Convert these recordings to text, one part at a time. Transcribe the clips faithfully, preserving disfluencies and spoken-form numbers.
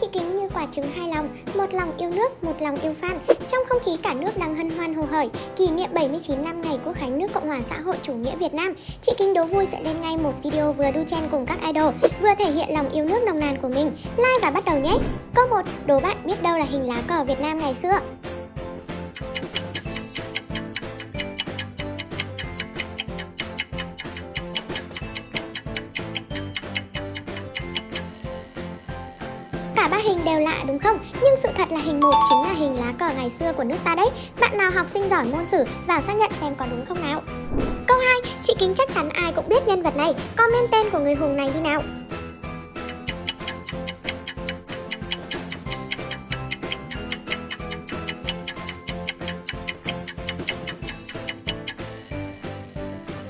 Chị Kính như quả trứng hai lòng, một lòng yêu nước, một lòng yêu fan. Trong không khí cả nước đang hân hoan hồ hởi kỷ niệm bảy mươi chín năm ngày Quốc khánh nước Cộng hòa xã hội chủ nghĩa Việt Nam, chị Kính đố vui sẽ lên ngay một video vừa đu chen cùng các idol, vừa thể hiện lòng yêu nước nồng nàn của mình. Like và bắt đầu nhé. Câu một, đố bạn biết đâu là hình lá cờ Việt Nam ngày xưa. Cả ba hình đều lạ đúng không? Nhưng sự thật là hình một chính là hình lá cờ ngày xưa của nước ta đấy. Bạn nào học sinh giỏi môn sử vào xác nhận xem có đúng không nào. Câu hai, chị Kính chắc chắn ai cũng biết nhân vật này, comment tên của người hùng này đi nào.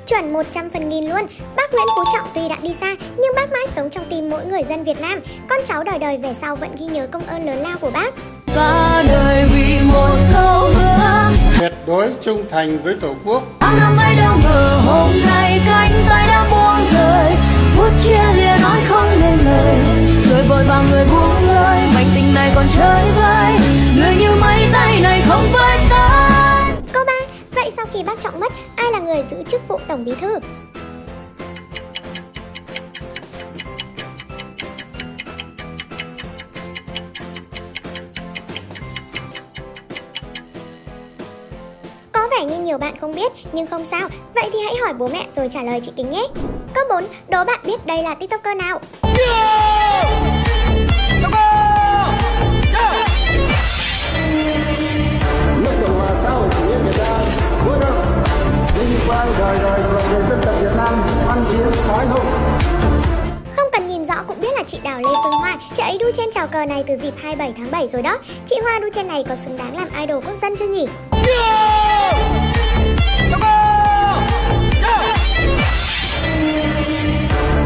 Chuẩn một trăm phần nghìn luôn. Bác Nguyễn Phú Trọng tuy đã đi xa nhưng bác mãi sống trong tim mỗi người dân Việt Nam. Con cháu đời đời về sau vẫn ghi nhớ công ơn lớn lao của bác. Cả đời vì một câu hứa, tuyệt đối trung thành với Tổ quốc. Bao năm ấy đâu ngờ hôm nay cánh tay đã buông rời, phút chia lìa nói không nên lời. Người vội vàng người buông lời, mảnh tình này còn chơi vơi, người như mấy tay này không vơi tay. Câu ba, vậy sau khi bác Trọng mất, ai là người giữ chức vụ Tổng Bí thư? Có vẻ như nhiều bạn không biết, nhưng không sao. Vậy thì hãy hỏi bố mẹ rồi trả lời chị Kính nhé. Câu bốn, đố bạn biết đây là Tiktoker nào? Yeah! Không cần nhìn rõ cũng biết là chị Đào Lê Phương Hoa. Chị ấy đu trên trào cờ này từ dịp hai mươi bảy tháng bảy rồi đó. Chị Hoa đu trên này có xứng đáng làm idol quốc dân chưa nhỉ? Yeah! Yeah!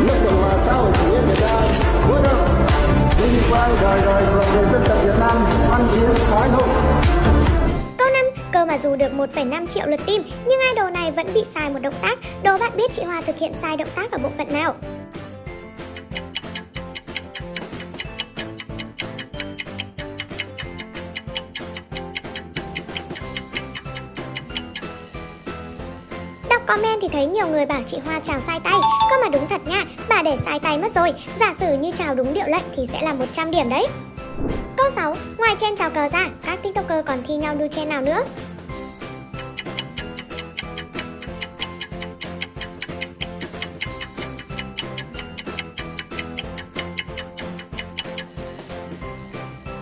Nước Cộng hòa xã hội chủ nghĩa Việt Nam, vui đâu, vinh quang đời đời của người dân tộc Việt Nam, văn hiến khói hùng. Cơ mà dù được một phẩy năm triệu lượt tim nhưng idol này vẫn bị sai một động tác. Đố bạn biết chị Hoa thực hiện sai động tác ở bộ phận nào? Đọc comment thì thấy nhiều người bảo chị Hoa chào sai tay. Cơ mà đúng thật nha, bà để sai tay mất rồi. Giả sử như chào đúng điệu lệnh thì sẽ là một trăm điểm đấy. Câu sáu, ngoài chen chào cờ ra, các tiktoker còn thi nhau đu chen nào nữa?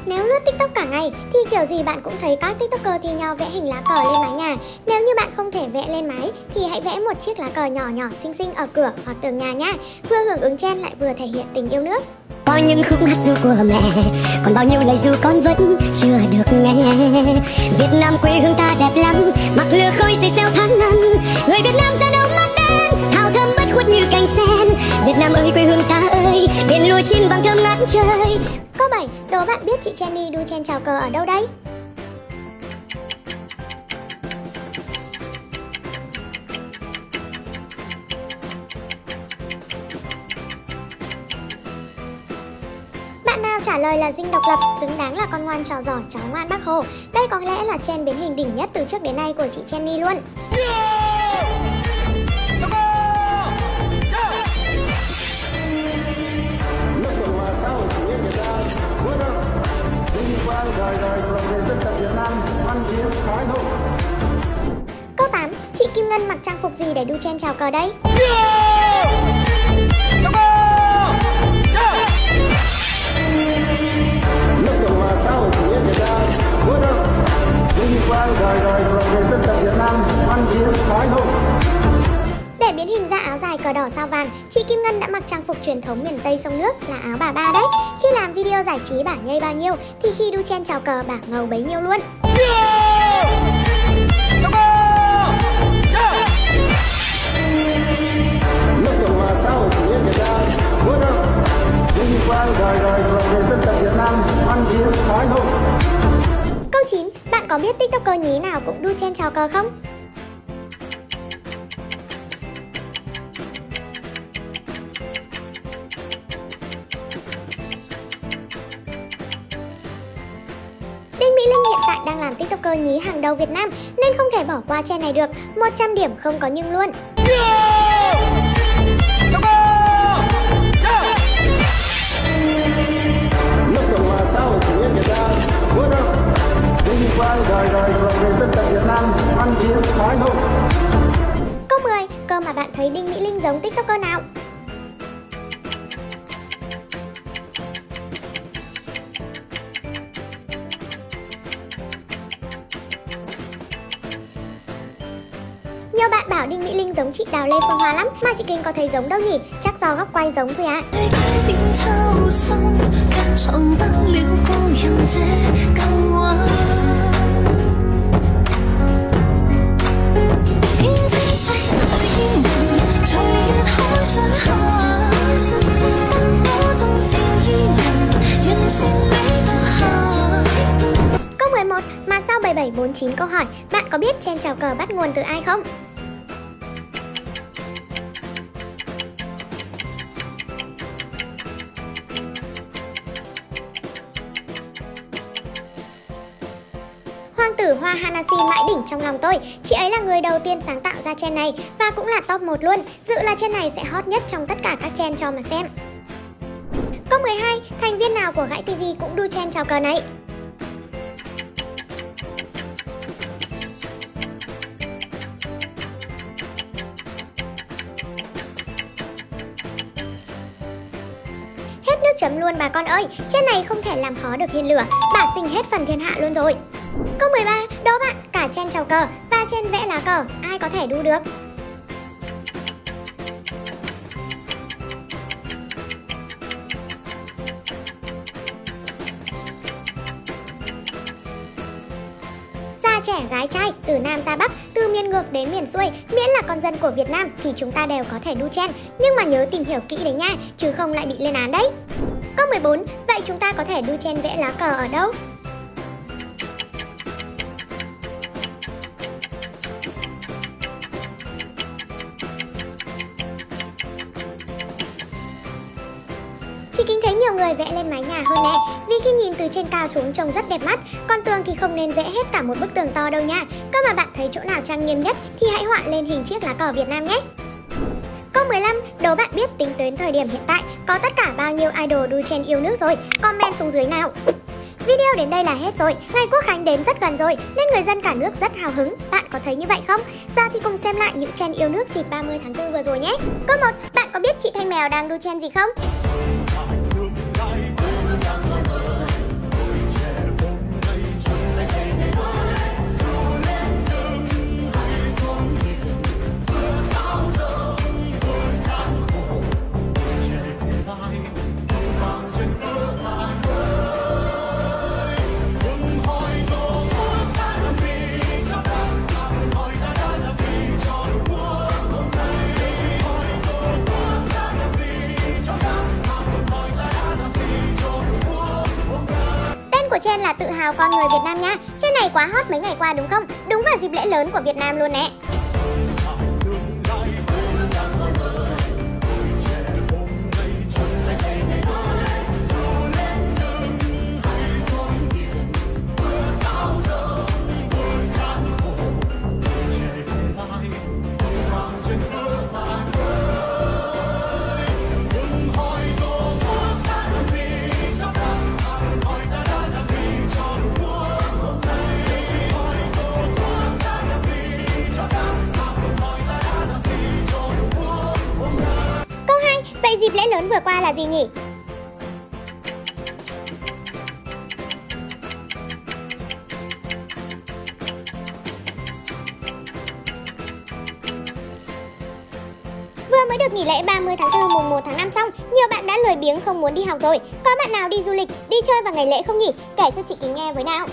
Nếu lướt tiktok cả ngày thì kiểu gì bạn cũng thấy các tiktoker thi nhau vẽ hình lá cờ lên mái nhà. Nếu như bạn không thể vẽ lên mái thì hãy vẽ một chiếc lá cờ nhỏ nhỏ xinh xinh ở cửa hoặc tường nhà nhá. Vừa hưởng ứng chen lại vừa thể hiện tình yêu nước. Có những khúc hát ru của mẹ, còn bao nhiêu lời ru con vẫn chưa được nghe. Việt Nam quê hương ta đẹp lắm, mặc lừa khôi xây xeo tháng năm. Người Việt Nam ra đâu mắt đen, hào thơm bất khuất như cành sen. Việt Nam ơi quê hương ta ơi, biển lùa chim vàng thơm ngát trời. Câu bảy, đố bạn biết chị Jenny đu chen chào cờ ở đâu đấy? Trả lời là Dinh Độc Lập, xứng đáng là con ngoan trò giỏi, cháu ngoan Bác Hồ. Đây có lẽ là chen biến hình đỉnh nhất từ trước đến nay của chị Jenny luôn. Yeah! Yeah! Nước Cộng hòa xã hội chủ nghĩa Việt Nam, vui đâu, vinh quang đời đời của người dân tộc Việt Nam, văn hiến khói hùng. Câu tám, chị Kim Ngân mặc trang phục gì để đu chen chào cờ đây? Yeah! Để biến hình ra áo dài cờ đỏ sao vàng, chị Kim Ngân đã mặc trang phục truyền thống miền Tây sông nước là áo bà ba đấy. Khi làm video giải trí bà nhây bao nhiêu thì khi đu chen chào cờ bà ngầu bấy nhiêu luôn. Yeah! Yeah! Nước Cộng hòa xã hội chủ nghĩa Việt Nam, vui đâu, vinh quang đời đời của người dân tộc Việt Nam, văn hiến khói hùng. Câu chín, bạn có biết tiktoker nhí nào cũng đu chen chào cờ không? Linh hiện tại đang làm Tiktoker nhí hàng đầu Việt Nam nên không thể bỏ qua trend này được. một trăm điểm không có nhưng luôn. Yeah! Câu mười. Cơ mà bạn thấy Đinh Mỹ Linh giống Tiktoker nào? Nhiều bạn bảo Đinh Mỹ Linh giống chị Đào Lê Phương Hoa lắm, mà chị Kim có thấy giống đâu nhỉ? Chắc do góc quay giống thôi ạ. À. Câu mười một. Mà sau bảy bảy bốn chín câu hỏi, bạn có biết trend chào cờ bắt nguồn từ ai không? Hoàng tử Hoa Hanashi mãi đỉnh trong lòng tôi. Chị ấy là người đầu tiên sáng tạo ra trend này và cũng là top một luôn. Dự là trend này sẽ hot nhất trong tất cả các trend cho mà xem. Câu mười hai. Thành viên nào của Gãi ti vi cũng đu trend chào cờ này? Hết nước chấm luôn bà con ơi. Trend này không thể làm khó được Hiên Lửa. Bà xinh hết phần thiên hạ luôn rồi. Câu mười ba. Đố bạn cả trend chào cờ và trend vẽ lá cờ, ai có thể đu được? Già trẻ gái trai, từ Nam ra Bắc, từ miền ngược đến miền xuôi, miễn là con dân của Việt Nam thì chúng ta đều có thể đu trend. Nhưng mà nhớ tìm hiểu kỹ đấy nha, chứ không lại bị lên án đấy. Câu mười bốn. Vậy chúng ta có thể đu trend vẽ lá cờ ở đâu? Chị Kính thấy nhiều người vẽ lên mái nhà hơn nè, vì khi nhìn từ trên cao xuống trông rất đẹp mắt. Còn tường thì không nên vẽ hết cả một bức tường to đâu nha. Cơ mà bạn thấy chỗ nào trang nghiêm nhất thì hãy họa lên hình chiếc lá cờ Việt Nam nhé. Câu mười lăm. Đố bạn biết tính đến thời điểm hiện tại có tất cả bao nhiêu idol đu trend yêu nước rồi? Comment xuống dưới nào. Video đến đây là hết rồi. Ngày Quốc Khánh đến rất gần rồi nên người dân cả nước rất hào hứng. Bạn có thấy như vậy không? Giờ thì cùng xem lại những trend yêu nước dịp ba mươi tháng tư vừa rồi nhé. Câu một. Bạn có biết chị Thanh Mèo đang đu trend gì không? Trend là tự hào con người Việt Nam nha. Trend này quá hot mấy ngày qua đúng không? Đúng vào dịp lễ lớn của Việt Nam luôn nè. Dịp lễ lớn vừa qua là gì nhỉ? Vừa mới được nghỉ lễ ba mươi tháng tư mùng một tháng năm xong, nhiều bạn đã lười biếng không muốn đi học rồi. Có bạn nào đi du lịch, đi chơi vào ngày lễ không nhỉ? Kể cho chị Kính nghe với nào.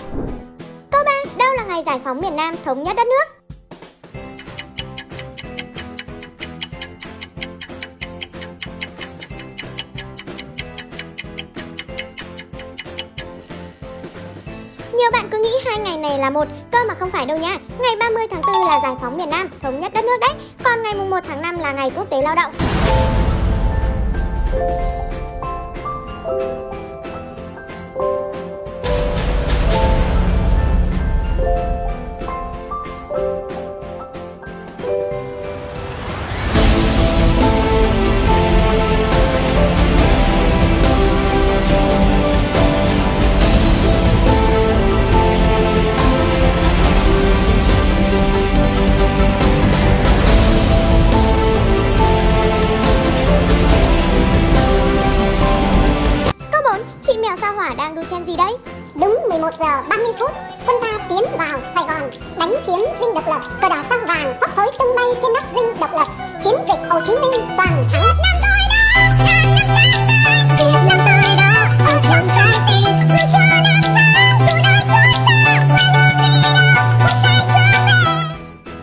Câu ba. Đâu là ngày giải phóng miền Nam, thống nhất đất nước? Nhiều bạn cứ nghĩ hai ngày này là một, cơ mà không phải đâu nha. Ngày ba mươi tháng tư là giải phóng miền Nam, thống nhất đất nước đấy. Còn ngày mùng một tháng năm là ngày quốc tế lao động. chàng sao hỏa đang đu chen gì đấy? Đúng mười một giờ ba mươi phút, quân ta tiến vào Sài Gòn, đánh chiếm Dinh Độc Lập, cờ đỏ sao vàng phấp phới tung bay trên nóc Dinh Độc Lập, chiến dịch Hồ Chí Minh toàn thắng.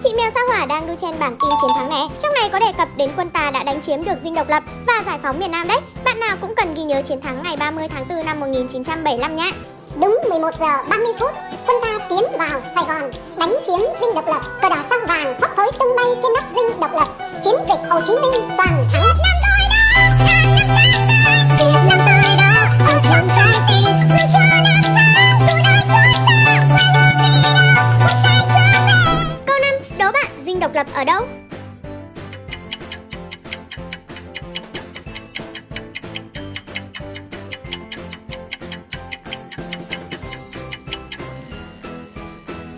Chị Mèo sao hỏa đang đu chen bản tin chiến thắng này, trong này có đề cập đến quân ta đã đánh chiếm được Dinh Độc Lập và giải phóng miền Nam đấy. Bạn nào cũng cần ghi nhớ chiến thắng ngày ba mươi tháng tư năm một nghìn chín trăm bảy mươi lăm nhé. Đúng mười một giờ ba mươi phút, quân ta tiến vào Sài Gòn, đánh chiếm Dinh Độc Lập, cờ đỏ sao vàng phấp phới tung bay trên nóc Dinh Độc Lập, chiến dịch Hồ Chí Minh toàn thắng. Câu năm, đố bạn Dinh Độc Lập ở đâu?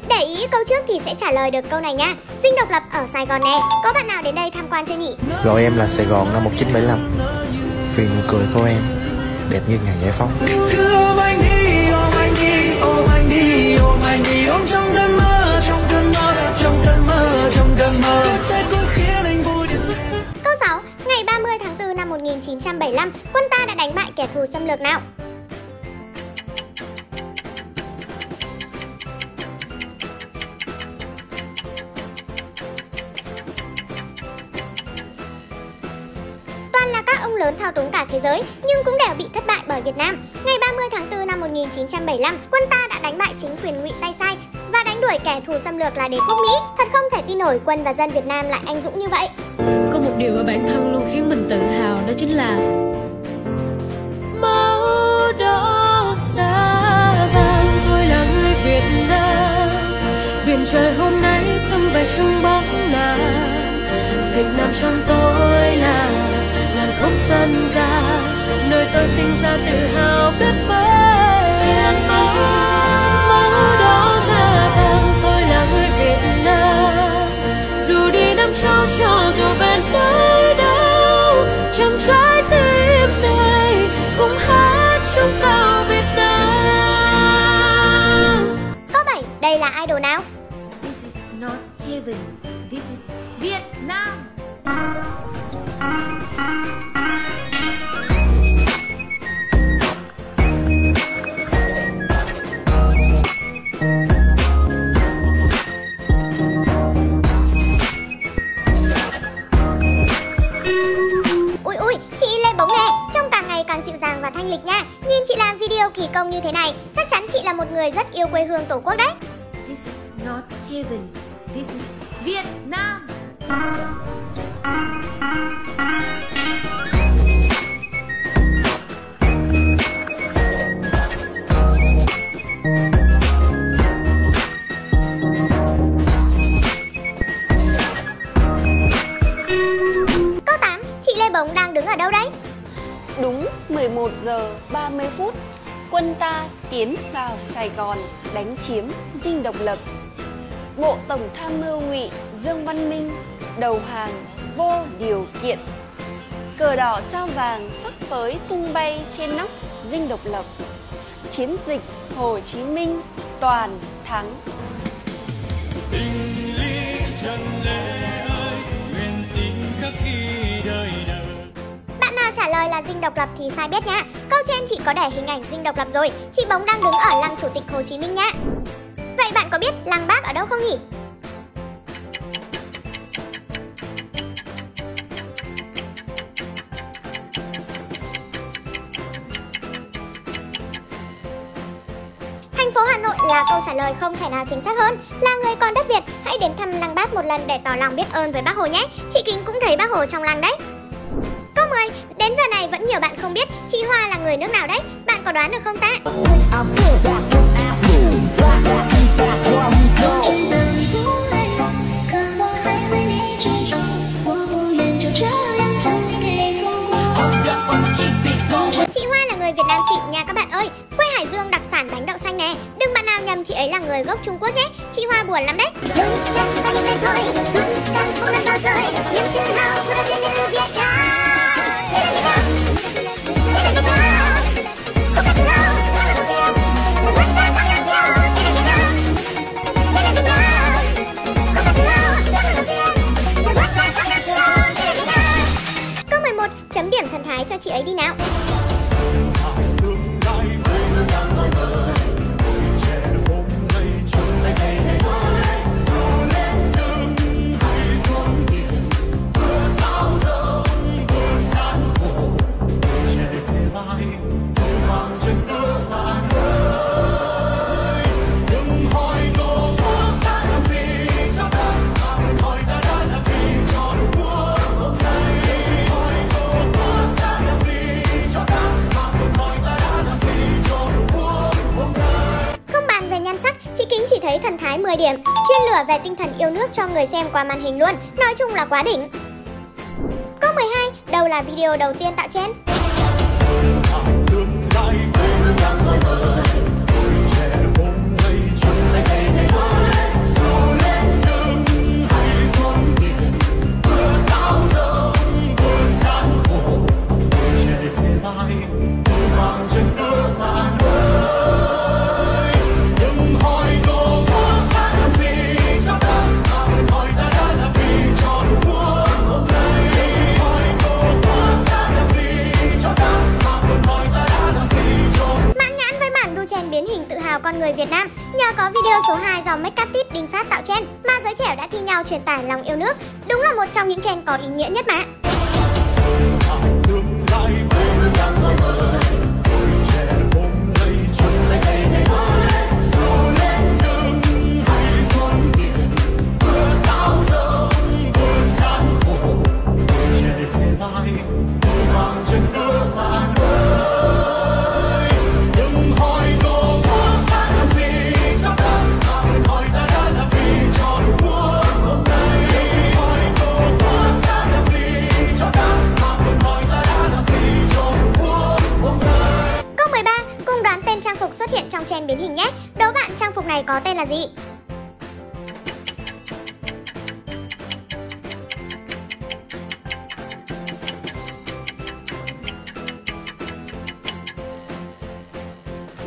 Để ý câu trước thì sẽ trả lời được câu này nhá. Dinh Độc Lập ở Sài Gòn nè. Có bạn nào đến đây tham quan chưa nhỉ? Rồi em là Sài Gòn năm một nghìn chín trăm bảy mươi lăm. Vì nụ cười của em đẹp như ngày giải phóng. Câu sáu, ngày ba mươi tháng tư năm một nghìn chín trăm bảy mươi lăm, quân ta đã đánh bại kẻ thù xâm lược nào? Lớn thao túng cả thế giới nhưng cũng đều bị thất bại bởi Việt Nam. Ngày ba mươi tháng tư năm một nghìn chín trăm bảy mươi lăm, quân ta đã đánh bại chính quyền Ngụy Tay Sai và đánh đuổi kẻ thù xâm lược là đế quốc Mỹ. Thật không thể tin nổi quân và dân Việt Nam lại anh dũng như vậy. Có một điều ở bản thân luôn khiến mình tự hào, đó chính là máu đỏ da vàng, tôi là người Việt Nam. Biển trời hôm nay sum vầy trong bóng nàng, Việt Nam trong tôi là không sân ca, nơi tôi sinh ra tự hào biết bao. Máu đỏ da vàng, tôi là người Việt Nam. Dù đi năm châu cho dù về nơi đâu, trong trái tim này cũng hát trong cao Việt Nam. Câu bảy, đây là idol nào? This is not heaven, this is Vietnam. Và thanh lịch nha. Nhìn chị làm video kỳ công như thế này, chắc chắn chị là một người rất yêu quê hương tổ quốc đấy. This is not heaven. This is Việt Nam. Câu tám, chị Lê Bóng đang đứng ở đâu đấy? Đúng mười một giờ ba mươi phút, quân ta tiến vào Sài Gòn, đánh chiếm Dinh Độc Lập. Bộ Tổng Tham mưu Ngụy Dương Văn Minh đầu hàng vô điều kiện. Cờ đỏ sao vàng phấp phới tung bay trên nóc Dinh Độc Lập. Chiến dịch Hồ Chí Minh toàn thắng. Trả lời là Dinh Độc Lập thì sai biết nhá. Câu trên chị có để hình ảnh Dinh Độc Lập rồi. Chị Bóng đang đứng ở lăng Chủ tịch Hồ Chí Minh nhá. Vậy bạn có biết lăng Bác ở đâu không nhỉ? Thành phố Hà Nội là câu trả lời không thể nào chính xác hơn. Là người con đất Việt, hãy đến thăm lăng Bác một lần để tỏ lòng biết ơn với Bác Hồ nhé. Chị Kính cũng thấy Bác Hồ trong lăng đấy. Đến giờ này vẫn nhiều bạn không biết chị Hoa là người nước nào đấy. Bạn có đoán được không ta? Chị Hoa là người Việt Nam xịn nha các bạn ơi. Quê Hải Dương đặc sản bánh đậu xanh nè. Đừng bạn nào nhầm chị ấy là người gốc Trung Quốc nhé. Chị Hoa buồn lắm đấy. Let's go! ấy đi nào. Thấy thần thái mười điểm, chuyên lửa về tinh thần yêu nước cho người xem qua màn hình luôn, nói chung là quá đỉnh. Câu mười hai, đâu là video đầu tiên tạo trend? Con người Việt Nam nhờ có video số hai do Mcatit Đinh Phát tạo trend mà giới trẻ đã thi nhau truyền tải lòng yêu nước, đúng là một trong những trend có ý nghĩa nhất mà. Trend biến hình nhé. Đố bạn trang phục này có tên là gì?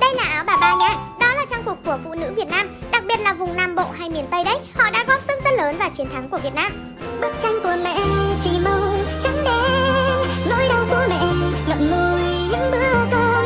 Đây là áo bà ba nhé. Đó là trang phục của phụ nữ Việt Nam, đặc biệt là vùng Nam Bộ hay miền Tây đấy. Họ đã góp sức rất lớn vào chiến thắng của Việt Nam. Bức tranh của mẹ chỉ màu trắng đen, nỗi đau của mẹ ngậm ngùi những bữa cơm.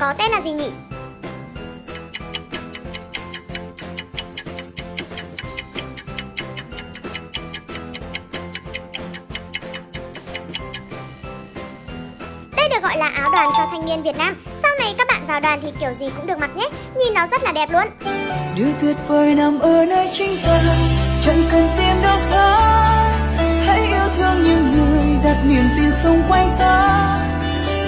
Có tên là gì nhỉ? Đây được gọi là áo đoàn cho thanh niên Việt Nam. Sau này các bạn vào đoàn thì kiểu gì cũng được mặc nhé. Nhìn nó rất là đẹp luôn. Điều tuyệt vời nằm ở nơi chính ta, chẳng cần tìm đâu xa. Hãy yêu thương những người đặt niềm tin xung quanh ta.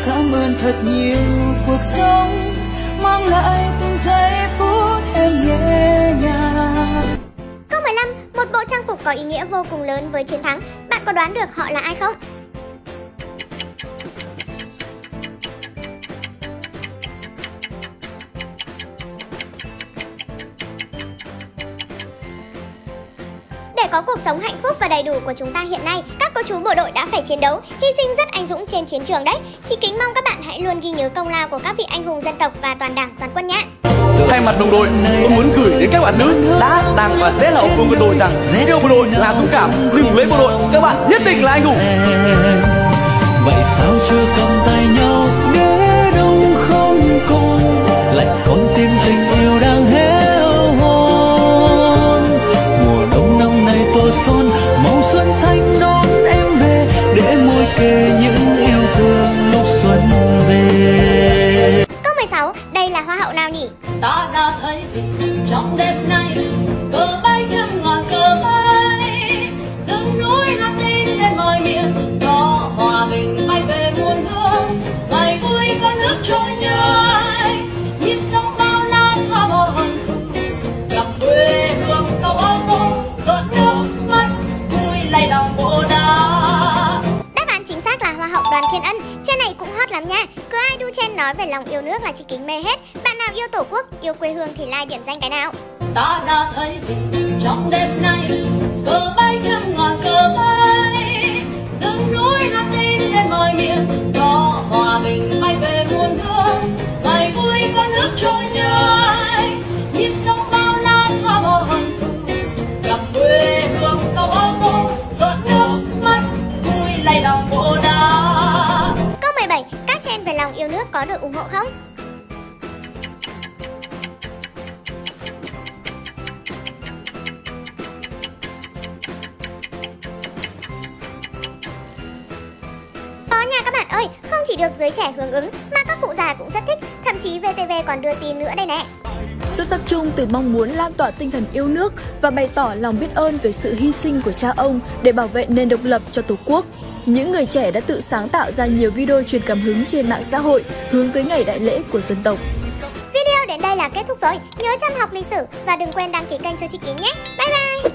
Cảm ơn thật nhiều cuộc sống mang lại từng giây phút em nhẹ nhàng. Câu mười lăm, một bộ trang phục có ý nghĩa vô cùng lớn với chiến thắng. Bạn có đoán được họ là ai không? Để có cuộc sống hạnh phúc và đầy đủ của chúng ta hiện nay, các cô chú bộ đội đã phải chiến đấu, hy sinh rất anh dũng trên chiến trường đấy. Chị kính mong các bạn hãy luôn ghi nhớ công lao của các vị anh hùng dân tộc và toàn đảng toàn quân nhé. Thay mặt đồng đội, tôi muốn gửi đến các bạn nữ đã, đang và sẽ là hậu phương bộ đội rằng yêu bộ đội là dũng cảm, đừng lấy bộ đội, các bạn nhất định là anh hùng. Vậy sao chưa cầm tay nhau để đông không còn lại con tim tình yêu đang hết. Son màu xuân xanh đón em về để môi kề những yêu thương lúc xuân về. Câu mười sáu, đây là hoa hậu nào nhỉ? Ta đã thấy trong đêm nay cờ bay trăm ngọn cờ bay rừng núi hát lên đến mọi miền gió hòa bình bay về muôn hương ngày vui con nước trôi nhơi nhìn sông bao la hoa màu hồng gặp quê hương sau áo tố giọt nước. Đáp án chính xác là hoa hậu Đoàn Thiên Ân. Trên này cũng hot lắm nha. Cứ ai đu trên nói về lòng yêu nước là cả chị kính mê hết. Bạn nào yêu tổ quốc, yêu quê hương thì like điểm danh cái nào. Ta đã thấy gì trong đêm nay, cờ bay trăm ngọn cờ bay, rừng núi hát lên lên mọi miền, gió hòa bình bay về muôn hương, ngày vui con nước trôi nhơi, nhịp sông bao la qua mọi hòn đảo, gặp quê hương sau bao lâu, giọt nước mắt vui lay lòng vô đàng. Câu mười bảy, các trend về lòng yêu nước có được ủng hộ không? Không chỉ được giới trẻ hưởng ứng mà các cụ già cũng rất thích, thậm chí vê tê vê còn đưa tin nữa đây nè. Xuất phát chung từ mong muốn lan tỏa tinh thần yêu nước và bày tỏ lòng biết ơn về sự hy sinh của cha ông để bảo vệ nền độc lập cho Tổ quốc. Những người trẻ đã tự sáng tạo ra nhiều video truyền cảm hứng trên mạng xã hội hướng tới ngày đại lễ của dân tộc. Video đến đây là kết thúc rồi, nhớ chăm học lịch sử và đừng quên đăng ký kênh cho chị Kính nhé. Bye bye!